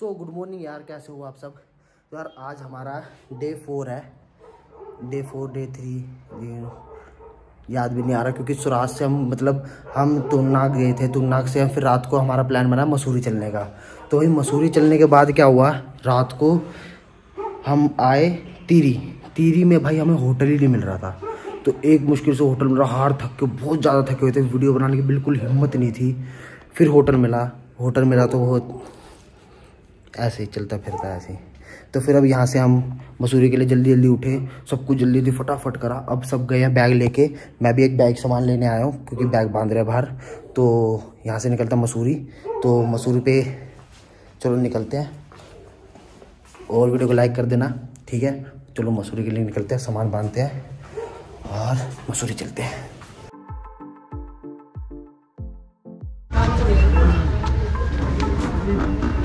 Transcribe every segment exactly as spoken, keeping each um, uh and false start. So good morning यार, कैसे हो आप सब। तो यार आज हमारा डे फोर है, डे फोर डे थ्री याद भी नहीं आ रहा, क्योंकि सुरात से हम मतलब हम तुंगनाग गए थे। तुंगनाग से हम फिर रात को हमारा प्लान बना मसूरी चलने का। तो वही मसूरी चलने के बाद क्या हुआ, रात को हम आए टिहरी। टिहरी में भाई हमें होटल ही नहीं मिल रहा था, तो एक मुश्किल से होटल मिला। हार थक के, बहुत ज़्यादा थके हुए थे, वीडियो बनाने की बिल्कुल हिम्मत नहीं थी। फिर होटल मिला, होटल मिला तो वो ऐसे ही चलता फिरता ऐसे ही। तो फिर अब यहाँ से हम मसूरी के लिए जल्दी जल्दी उठे, सब कुछ जल्दी जल्दी फटाफट करा। अब सब गए हैं बैग लेके, मैं भी एक बैग सामान लेने आया हूँ क्योंकि बैग बांध रहे हैं बाहर। तो यहाँ से निकलता मसूरी, तो मसूरी पे चलो निकलते हैं। और वीडियो को लाइक कर देना, ठीक है। चलो मसूरी के लिए निकलते हैं, सामान बांधते हैं और मसूरी चलते हैं।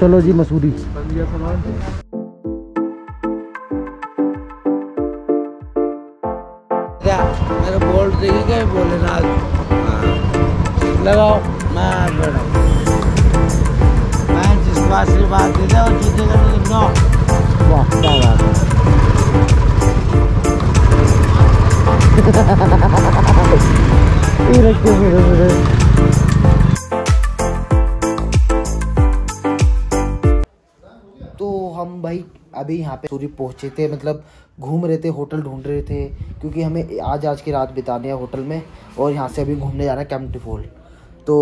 चलो जी मसूरी। मेरे बोल रही है बोले ना लगाओ, मैं मैं जिस बात से बात देता और जीतेगा तो वाह क्या बात है। तो हम भाई अभी यहाँ पे मसूरी पहुँचे थे, मतलब घूम रहे थे, होटल ढूंढ रहे थे क्योंकि हमें आज आज की रात बितानी है होटल में। और यहाँ से अभी घूमने जाना है कैंपटी फॉल। तो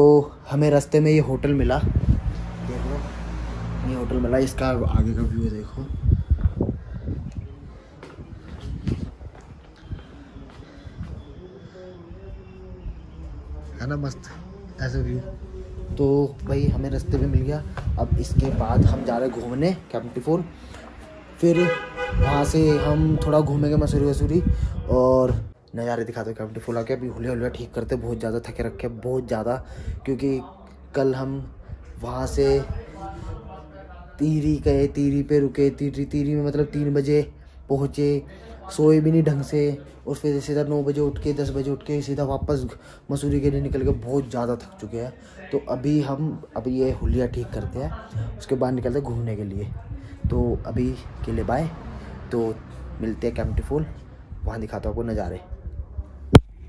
हमें रास्ते में ये होटल मिला, देखो ये होटल मिला, इसका आगे का व्यू देखो। है ना मस्त ऐसा व्यू। तो भाई हमें रास्ते में मिल गया। अब इसके बाद हम जा रहे घूमने कैंपटी फॉल, फिर वहाँ से हम थोड़ा घूमेंगे मसूरी वसूरी और नज़ारे दिखाते हैं कैंपटी फॉल आके। अभी हुलिया हुलिया ठीक करते, बहुत ज़्यादा थके रखे बहुत ज़्यादा, क्योंकि कल हम वहाँ से टिहरी गए, टिहरी पे रुके। टिहरी टिहरी में मतलब तीन बजे पहुँचे, सोए भी नहीं ढंग से, और फिर सीधा नौ बजे उठ के दस बजे उठ के सीधा वापस मसूरी के लिए निकल के बहुत ज़्यादा थक चुके हैं। तो अभी हम अभी ये हुलिया ठीक करते हैं, उसके बाद निकलते हैं घूमने के लिए। तो अभी के लिए बाय, तो मिलते हैं कैंपटी फॉल, वहाँ दिखाता हूँ आपको नज़ारे।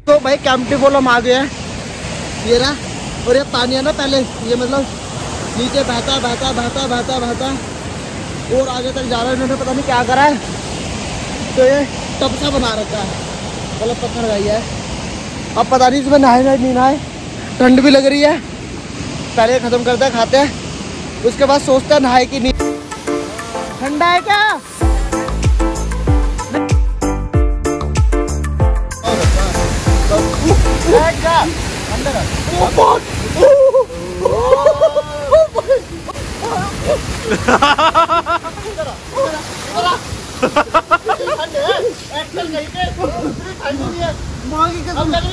तो भाई कैंपटी फॉल हम आ गए हैं, ये ना, और ये पानी है ना पहले ये मतलब नीचे बहता बहता बहता बहता बहता और आगे तक जा रहा है। इन्होंने पता नहीं क्या करा है, तो ये टपसा बना रखा है, मतलब पत्थर गई है। अब पता नहीं इसमें नहाए नहाए नहीं नहाए, ठंड भी लग रही है। पहले ख़त्म करते हैं, खाते हैं, उसके बाद सोचते हैं नहाए कि नहीं, ठंडा है क्या। बहुत ज़्यादा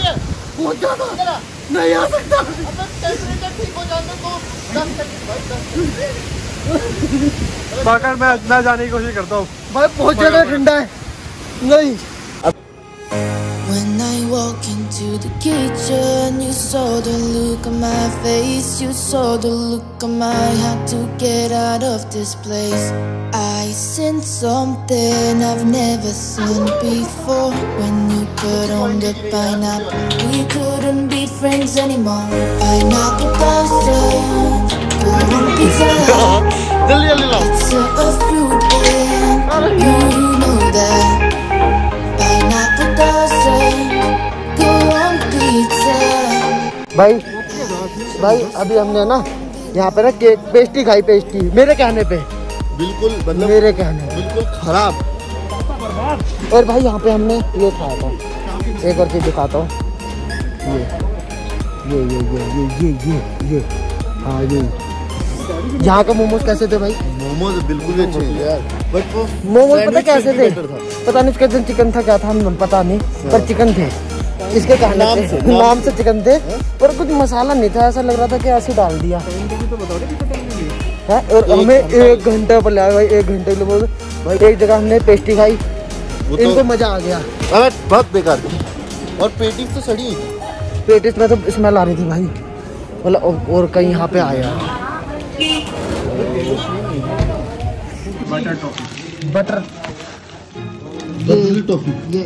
नहीं आ सकता, ठीक हो जाता तो बाकर मैं ना जाने की कोशिश करता हूँ भाई, बहुत ज़्यादा ठंडा है। नहीं When I walk into the kitchen, you saw the look on my face, you saw the look on my heart to get out of this place. I sense something I've never seen before. When you put on the pineapple, we couldn't be friends anymore. Pineapple pasta, put on pizza, it's a fruit and you know that. Pineapple pasta. भाई भाई अभी हमने ना यहाँ पे ना cake pastry खाई, pastry मेरे कहने पे बिल्कुल मतलब मेरे कहने बिल्कुल खराब। और भाई यहाँ पे हमने ये खाया था, एक और चीज़ दिखाता हूँ, ये ये ये ये ये ये ये हाँ ये यहाँ का मोमोज कैसे थे भाई, मोमोज बिल्कुल अच्छे यार, बट वो मोमोज पता कैसे थे, पता नहीं उसका चिकन था क्या था हम पता नहीं, पर चिकन थे इसके कहने नाम से, नाम, नाम से चिकन थे है? पर कुछ मसाला नहीं था, ऐसा लग रहा था कि ऐसे डाल दिया तो है। और हमें एक घंटा पर लाया भाई, एक घंटे के लिए भाई एक जगह हमने पेस्ट्री खाई, इनको तो मजा आ गया, अरे बहुत बेकार। और पेटिस तो सड़ी, पेटिस में तो स्मेल आ रही थी भाई, मतलब और कहीं यहाँ पे आया बटर टॉफी। बटर ये टॉफी ये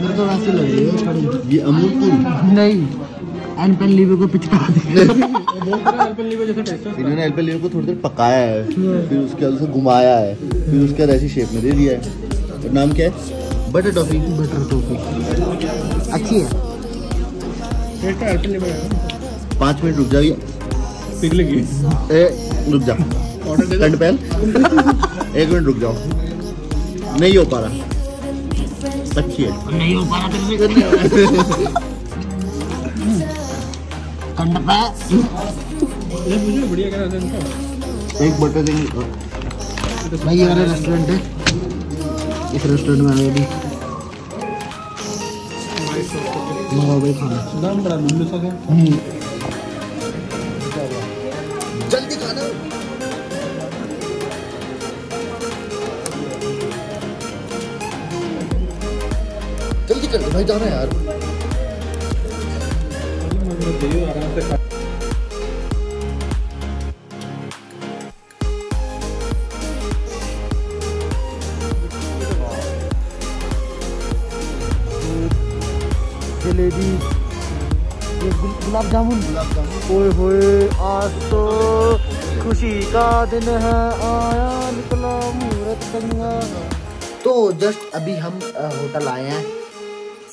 मेरे को वैसी लग रही है पर ये अमूल की नहीं। एल्पेन लीबे को पिचका दिया एल्पेन लीबे जैसा टेस्ट है। इन्होंने एल्पेन लीबे को थोड़ी देर पकाया है, फिर उसके बाद उसे घुमाया है, फिर उसके बाद ऐसी शेप में दे दिया है। और नाम क्या है? Butter toffee. बटर टॉफी अच्छी है। एल्पेन लीबे पाँच मिनट रुक जाइए, पिघलेगी। ए रुक जा, ठंड पहन एक मिनट रुक जाओ, नहीं हो पा रहा। अच्छी है, नहीं हो पा रहा। मुझे बढ़िया करा इनका। एक बटर देंगे भाई। ये वाला रेस्टोरेंट है, इस रेस्टोरेंट में आए भी मंगाओ भाई खाना। दाम बड़ा मिल सके, जल्दी खाना। जल्दी कर दे भाई, जाना है यार। आराम से खा। जलेबी, ये गुलाब जामुन। गुलाब जामुन ओए होए, आज तो खुशी का दिन है, आया निकला मुहूर्त चंगा। तो जस्ट अभी हम होटल आए हैं,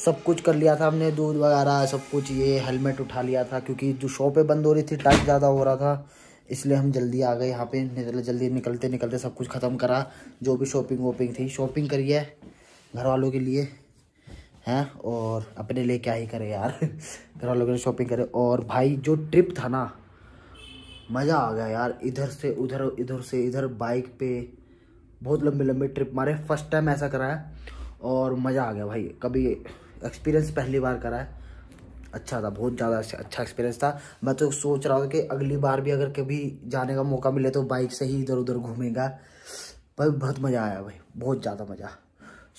सब कुछ कर लिया था हमने, दूध वगैरह सब कुछ, ये हेलमेट उठा लिया था क्योंकि जो शॉपें बंद हो रही थी, टाइम ज़्यादा हो रहा था, इसलिए हम जल्दी आ गए यहाँ पे। निकल जल्दी निकलते निकलते सब कुछ ख़त्म करा, जो भी शॉपिंग वॉपिंग थी। शॉपिंग करी है घर वालों के लिए हैं, और अपने लिए क्या ही करे यार। घर वालों के लिए शॉपिंग करे। और भाई जो ट्रिप था ना, मज़ा आ गया यार। इधर से उधर, इधर से इधर, बाइक पर बहुत लंबी लंबी ट्रिप मारे। फर्स्ट टाइम ऐसा कराया और मज़ा आ गया भाई। कभी एक्सपीरियंस पहली बार करा है, अच्छा था, बहुत ज़्यादा अच्छा एक्सपीरियंस था। मैं तो सोच रहा हूँ कि अगली बार भी अगर कभी जाने का मौका मिले तो बाइक से ही इधर उधर घूमेगा। पर बहुत मज़ा आया भाई, बहुत ज़्यादा मज़ा।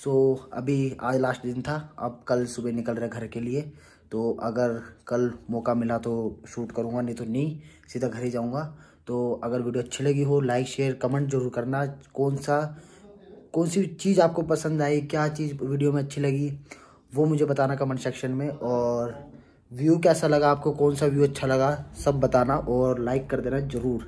सो अभी आज लास्ट दिन था, अब कल सुबह निकल रहे घर के लिए। तो अगर कल मौका मिला तो शूट करूँगा, नहीं तो नहीं, सीधा घर ही जाऊँगा। तो अगर वीडियो अच्छी लगी हो, लाइक शेयर कमेंट ज़रूर करना। कौन सा कौन सी चीज़ आपको पसंद आई, क्या चीज़ वीडियो में अच्छी लगी, वो मुझे बताना कमेंट सेक्शन में। और व्यू कैसा लगा आपको, कौन सा व्यू अच्छा लगा, सब बताना। और लाइक कर देना ज़रूर,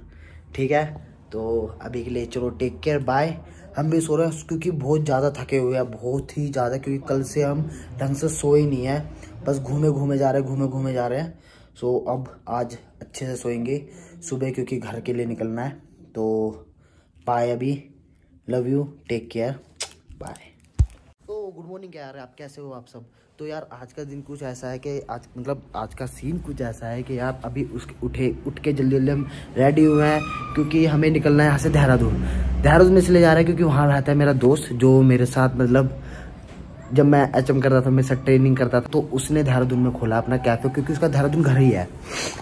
ठीक है। तो अभी के लिए चलो, टेक केयर, बाय। हम भी सो रहे हैं क्योंकि बहुत ज़्यादा थके हुए हैं, बहुत ही ज़्यादा, क्योंकि कल से हम ढंग से सोए नहीं हैं, बस घूमे घूमे जा रहे हैं, घूमे घूमे जा रहे हैं। सो अब आज अच्छे से सोएंगे सुबह, क्योंकि घर के लिए निकलना है। तो बाय, अभी love you, take care, bye. Good morning यार, आप कैसे हो आप सब। तो यार आज का दिन कुछ ऐसा है कि आज मतलब आज का सीन कुछ ऐसा है कि यार अभी उस उठे उठ के जल्दी जल्दी हम रेडी हुए हैं, क्योंकि हमें निकलना है यहाँ से देहरादून। देहरादून में इसलिए जा रहे हैं क्योंकि वहाँ रहता है मेरा दोस्त, जो मेरे साथ मतलब जब मैं एच एम करता था, मेरे साथ ट्रेनिंग करता था, तो उसने देहरादून में खोला अपना कैफ़े, क्योंकि उसका देहरादून घर ही है।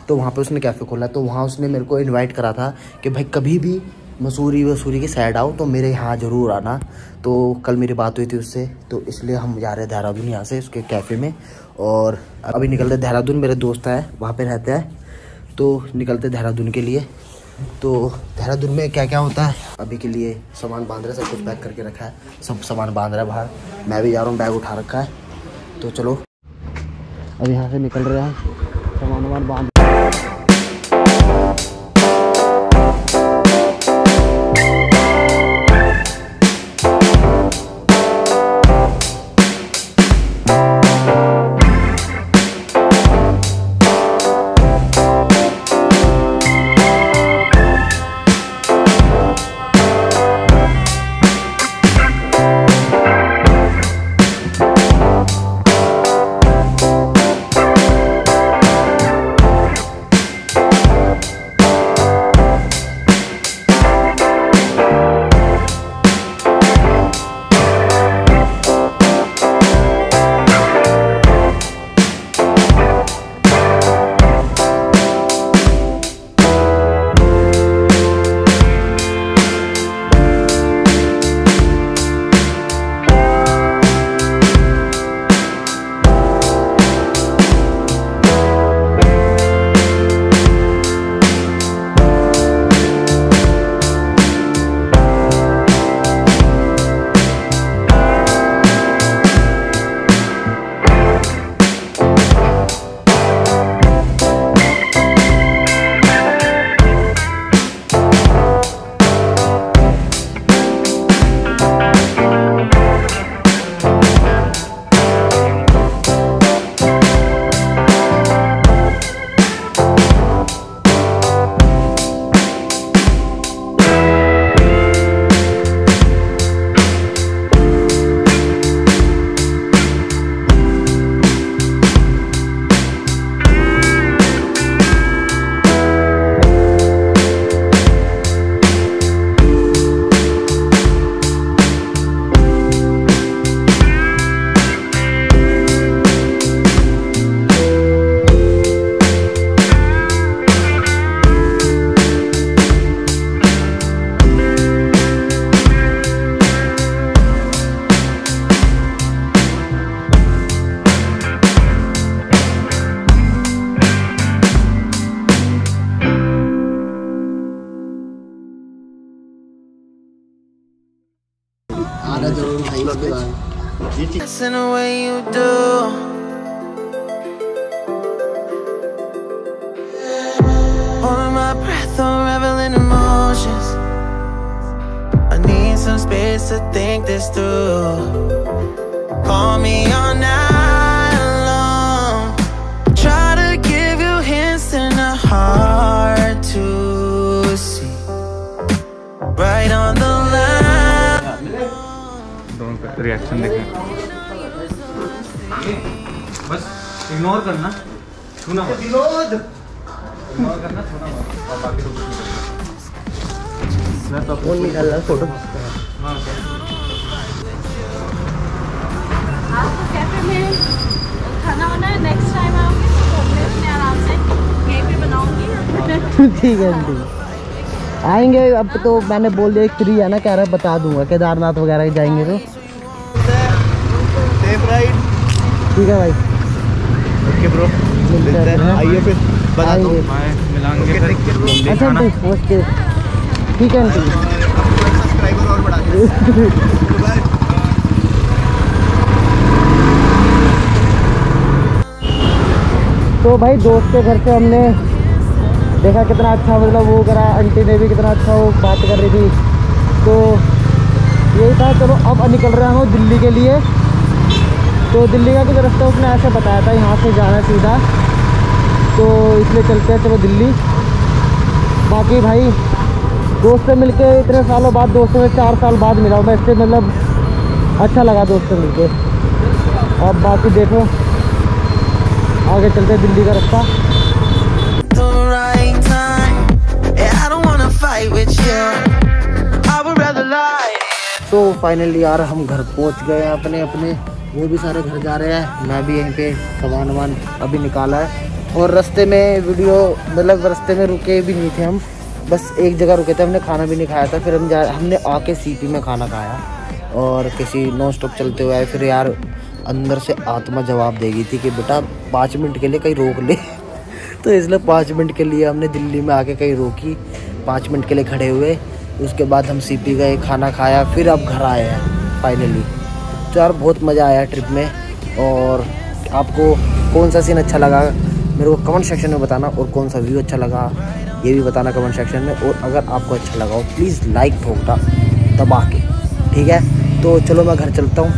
तो वहाँ पर उसने कैफ़े खोला, तो वहाँ उसने मेरे को इन्वाइट करा था कि भाई कभी भी मसूरी वसूरी की साइड आओ तो मेरे यहाँ ज़रूर आना। तो कल मेरी बात हुई थी उससे, तो इसलिए हम जा रहे हैं देहरादून यहाँ से उसके कैफ़े में। और अभी निकलते देहरादून, मेरे दोस्त है वहाँ पे रहता है, तो निकलते देहरादून के लिए। तो देहरादून में क्या क्या होता है, अभी के लिए सामान बांध रहे हैं, सब कुछ पैक करके रखा है, सब सामान बांध रहा है बाहर। मैं भी जा रहा हूँ, बैग उठा रखा है। तो चलो अब यहाँ से निकल रहे हैं, सामान वामान बांध। आ रहा जरूर भाई उसके बाद। I need some space to think this through. Call me all night long. Try to give you hints and a heart to see. Right on the line. Don't get the reaction. Just ignore it. Ignore it. Ignore it. Ignore it. Ignore it. मैं तो phone निकाल रहा photo. आपको cafe में खाना वाना next time आओगे तो होटल में आराम से यहीं पे बनाऊंगी। ठीक है ठीक आएंगे। अब तो मैंने बोल दिया फ्री है ना, कह रहा बता दूंगा केदारनाथ वगैरह जाएंगे तो ठीक है भाई। ओके ब्रो आइए फिर बता दो मिलाएंगे। ठीक है आंटी सब्सक्राइबर और बढ़ा दे। तो भाई दोस्त के घर से हमने देखा कितना अच्छा मतलब वो करा, आंटी ने भी कितना अच्छा वो बात कर रही थी। तो यही था चलो अब निकल रहा हूँ दिल्ली के लिए। तो दिल्ली का कुछ रास्ता उसने ऐसे बताया था यहाँ से जाना सीधा, तो इसलिए चलते हैं चलो दिल्ली। बाकी भाई दोस्त से मिलके इतने सालों बाद, दोस्तों से चार साल बाद मिला हूँ मैं इससे, मतलब अच्छा लगा दोस्त से मिलके। और बाकी देखो आगे चलते हैं दिल्ली का रास्ता। तो फाइनली यार हम घर पहुँच गए हैं अपने अपने, वो भी सारे घर जा रहे हैं, मैं भी यहीं पे सामान वामान अभी निकाला है। और रास्ते में वीडियो मतलब रास्ते में रुके भी नहीं थे हम, बस एक जगह रुके थे, हमने खाना भी नहीं खाया था। फिर हम जा हमने आके सीपी में खाना खाया और किसी नॉन स्टॉप चलते हुए आए। फिर यार अंदर से आत्मा जवाब देगी थी कि बेटा पाँच मिनट के लिए कहीं रोक ले तो इसलिए पाँच मिनट के लिए हमने दिल्ली में आके कहीं रोकी, पाँच मिनट के लिए खड़े हुए। उसके बाद हम सीपी गए, खाना खाया, फिर अब घर आए हैं फाइनली। तो यार बहुत मज़ा आया ट्रिप में। और आपको कौन सा सीन अच्छा लगा मेरे को कमेंट सेक्शन में बताना, और कौन सा व्यू अच्छा लगा ये भी बताना कमेंट सेक्शन में। और अगर आपको अच्छा लगा हो प्लीज़ लाइक ठोकना दबा के, ठीक है। तो चलो मैं घर चलता हूँ,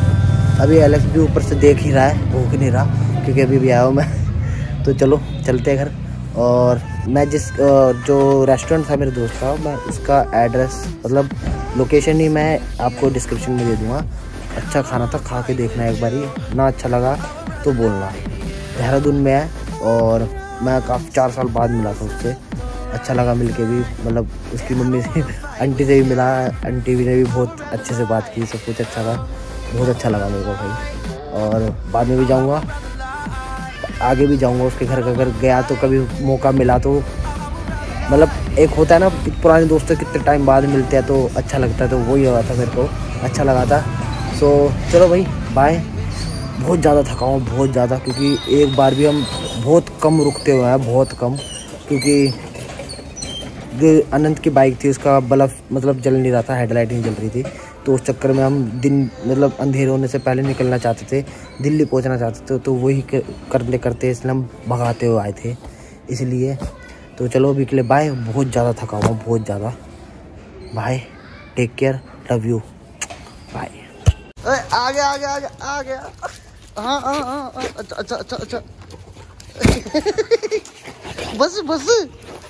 अभी एलेक्स भी ऊपर से देख ही रहा है, भूख नहीं रहा क्योंकि अभी भी आया हूँ मैं। तो चलो चलते हैं घर। और मैं जिस जो रेस्टोरेंट था मेरे दोस्त का, मैं उसका एड्रेस मतलब लोकेशन ही मैं आपको डिस्क्रिप्शन में दे दूँगा। अच्छा खाना था, खा के देखना एक बार ही, ना अच्छा लगा तो बोलना। देहरादून में है और मैं काफ़ी चार साल बाद मिला था उससे, अच्छा लगा मिलके भी, मतलब उसकी मम्मी से आंटी से भी मिला, आंटी भी ने भी बहुत अच्छे से बात की, सब कुछ अच्छा था, बहुत अच्छा लगा मेरे को भाई। और बाद में भी जाऊँगा, आगे भी जाऊँगा उसके घर, अगर गया तो कभी मौका मिला तो, मतलब एक होता है ना पुराने दोस्तों कितने टाइम बाद मिलते हैं तो अच्छा लगता है, तो वही हुआ था मेरे को, अच्छा लगा था। सो चलो भाई बाय। बहुत ज़्यादा थका हूँ, बहुत ज़्यादा, क्योंकि एक बार भी हम बहुत कम रुकते हुए हैं, बहुत कम, क्योंकि जो अनंत की बाइक थी उसका बल्ब मतलब जल नहीं रहा था, हेडलाइट नहीं जल रही थी, तो उस चक्कर में हम दिन मतलब अंधेरे होने से पहले निकलना चाहते थे, दिल्ली पहुंचना चाहते थे, तो वही करने करते इसलिए हम भगाते हुए आए थे इसलिए। तो चलो अभी के लिए बाय। बहुत ज़्यादा थका हुआ, बहुत ज़्यादा। Bye, take care, love you, bye. आ गया आ गया आ गया आ गया। हाँ हाँ हाँ अच्छा अच्छा अच्छा अच्छा बस बस।